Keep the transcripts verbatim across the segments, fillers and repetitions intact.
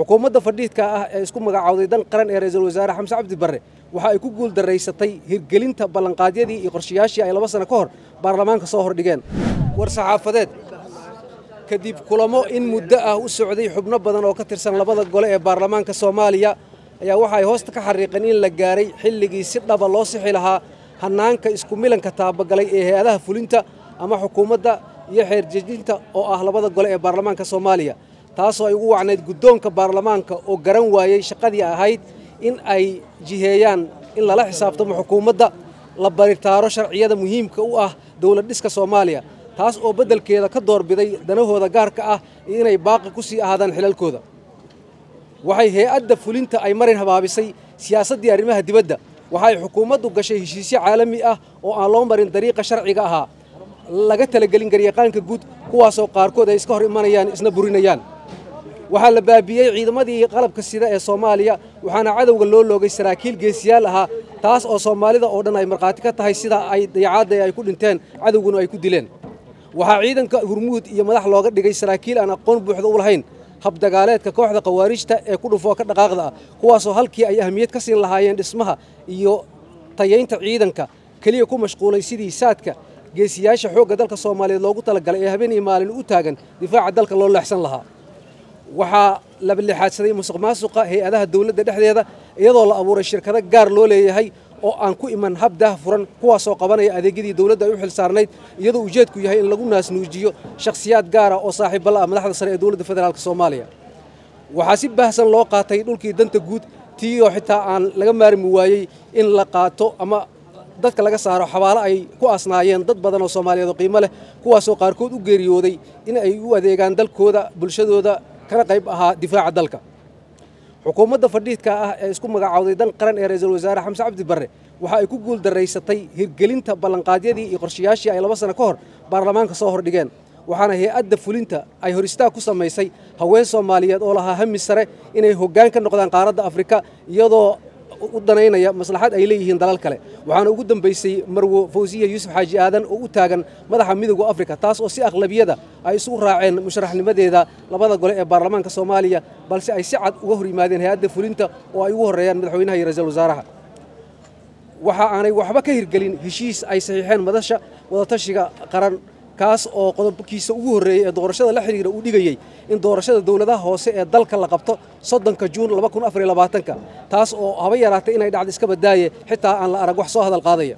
حكومة فرديت كا اسكون مجاعودي دان قرن رئيس الوزراء حمزة عبد البر وحا يكون جول الرئيس طي هرجلينته بلنقادية دي يقرشياشي على بس نكهر برلمان كصهر دجان ورصحافدات كديب كلامو إن مدة والسعودية حبنا بدنا وكثر سنة لبضت جلاء برلمان كصوماليا يا وحا يهوست كحريقين للجاري حل جيسدنا باللاصح لها هنان كاسكميلن كتاب جلاء هذا فلنته أما حكومة يحير جدينته أو أهل بضت جلاء برلمان كصوماليا taasoo ay ugu wacnayd gudoonka baarlamaanka oo garan waayay shaqadii ahayd in ay jiheeyaan in la la xisaabtamo xukuumadda la baritaaro sharciyada muhiimka u ah dawlad dhiska Soomaaliya taas oo bedelkeeda ka doorbiday danahooda gaarka ah inay baaqi ku sii ahaadaan xilalkooda waxay hay'adda fulinta ay marin habaabisay siyaasadii arrimaha dibadda waxay xukuumaddu gashay heshiisyo caalami ah oo aan loo marin dariiqa sharciga ahaa laga tala galin garyaqaanka guud kuwaas oo qaarkood ay iska hor imanayaan isna burinayaan waxaa la baabiyay ciidamadii qalabka sida ee Soomaaliya waxaana cadawga loo loogay saraakiil geesiyaal ah taas oo Soomaalida oo dhan ay marqaati ka tahay sida ay dayacaad ay ku dhinteen cadawguna ay ku dileen waxa ciidanka Hormuud iyo madax looga dhigay saraakiil aan aqoon buuxda u lahayn hab dagaaleedka kooxda qawaarijta ee ku dhufo ka dhaqaaqda kuwaas oo halkii ay ahmiyad ka siin lahaayeen dhismaha iyo tayeynta ciidanka kaliya ku mashquulay sidii saadka geesiyaasha xoogga dalka Soomaaliyeed loogu tala galay ee habeen iyo maalin u taagan difaaca dalka loo leexsan lahaa waxa la bilixaadsaday musuqmaasuqa hay'adaha dawladda dhexdeeda iyadoo la abuuray shirkado gaar loo leeyahay oo aan ku iman habdah furan kuwaas oo qabanaya adeegyadii dawladda ay u xil saarnayd iyadoo ujeedku yahay in lagu naasnuujiyo shakhsiyaad gaar ah oo saaxiib la ah madaxda sare ee dawladda federaalka Soomaaliya waxa si baahsan loo qaatay dhulkii danta guud tiyo xitaa aan laga maarmi waayay in la qaato ama dadka laga saaro xawaalo ay ku asnaayeen dad badan oo Soomaaliyeed oo qiimo leh kuwaas oo qaarkood u geeriyooday in ay u adeegaan dalkooda bulshadooda kana qayb ahaa difaaca dalka xukuumadda fadhiidka ah ee isku magacaawday dan qaran ee ra'iisul wasaare Xamse Cabdi Barre waxa ay ku guul daraysatay hirgelinta ballanqaadyadii iyo qorshayaashii ay laba sano ka hor baarlamaanka soo hordhigeen waxaana hay'adda fulinta ay horistaa ku samaysay haween Soomaaliyeed oo lahaa hami sare inay hoggaan ka noqdaan qaaradda Afrika iyadoo u danaynaya maslaxad ay leeyihiin dalal kale waxaana ugu dambeysay Marwo Fawziya Yuusuf Xaaji Aadan oo u taagan madaxa midowga Afrika taas oo si aqlabiyada ay isu raaceen musharaxnimadeeda labada gole ee baarlamaanka Soomaaliya balse ay si cad uga hor yimaadeen hay'adda fulinta oo ay ugu horeeyaan madaxweynaha iyo ra'iisul wasaaraha waxa aanay waxba ka hirgelin heshiis ay saxiixeen madasha wadatashiga qaran kaas oo qodobkiisa ugu horeeyay ee doorashada la xiriira uu dhigayay in doorashada dawladaha hoose ee dalka la qabto sodonka juun laba kun iyo afar iyo labaatan taas oo haba yaraatay inay dhacdo iska badaaye xitaa aan la arag wax soo hadal qaadaya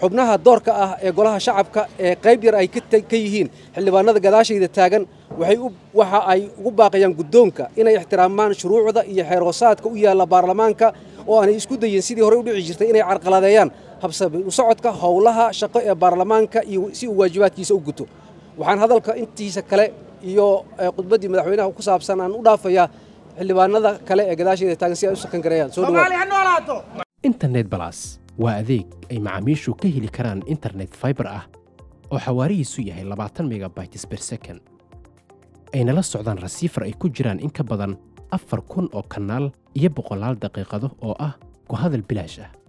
xubnaha doorka ah ee golaha shacabka ee qayb yar ay ka yihiin xildhibaanada gadaashayda taagan waxay waxa ay ugu baaqayaan gudoonka inay ixtiraamaan shuruucda iyo xeer hoosaadka u yaala baarlamaanka oo aanay isku dayeen sidii hore u dhici jirtay inay carqaladeeyaan habsabay u socodka howlaha shaqo ee baarlamaanka iyo si waajibaadkiisa u guto waxaan hadalka intiisa kale iyo qudbadii madaxweynaha ku saabsan aan u dhaafayaa xildhibaanada kale ee gadaashayda taagan si ay u sakan gareeyaan soo dhawaad internet plus waa adeeg ay macaamiishu ka heli karaan internet fiber ah oo xawaarihiisu yahay labaatan megabytes per second ayna la socdaan receiver ay ku jiraan in ka badan afar kun oo kanaal iyo boqolaal daqiiqado oo ah ku hadal bilaash ah.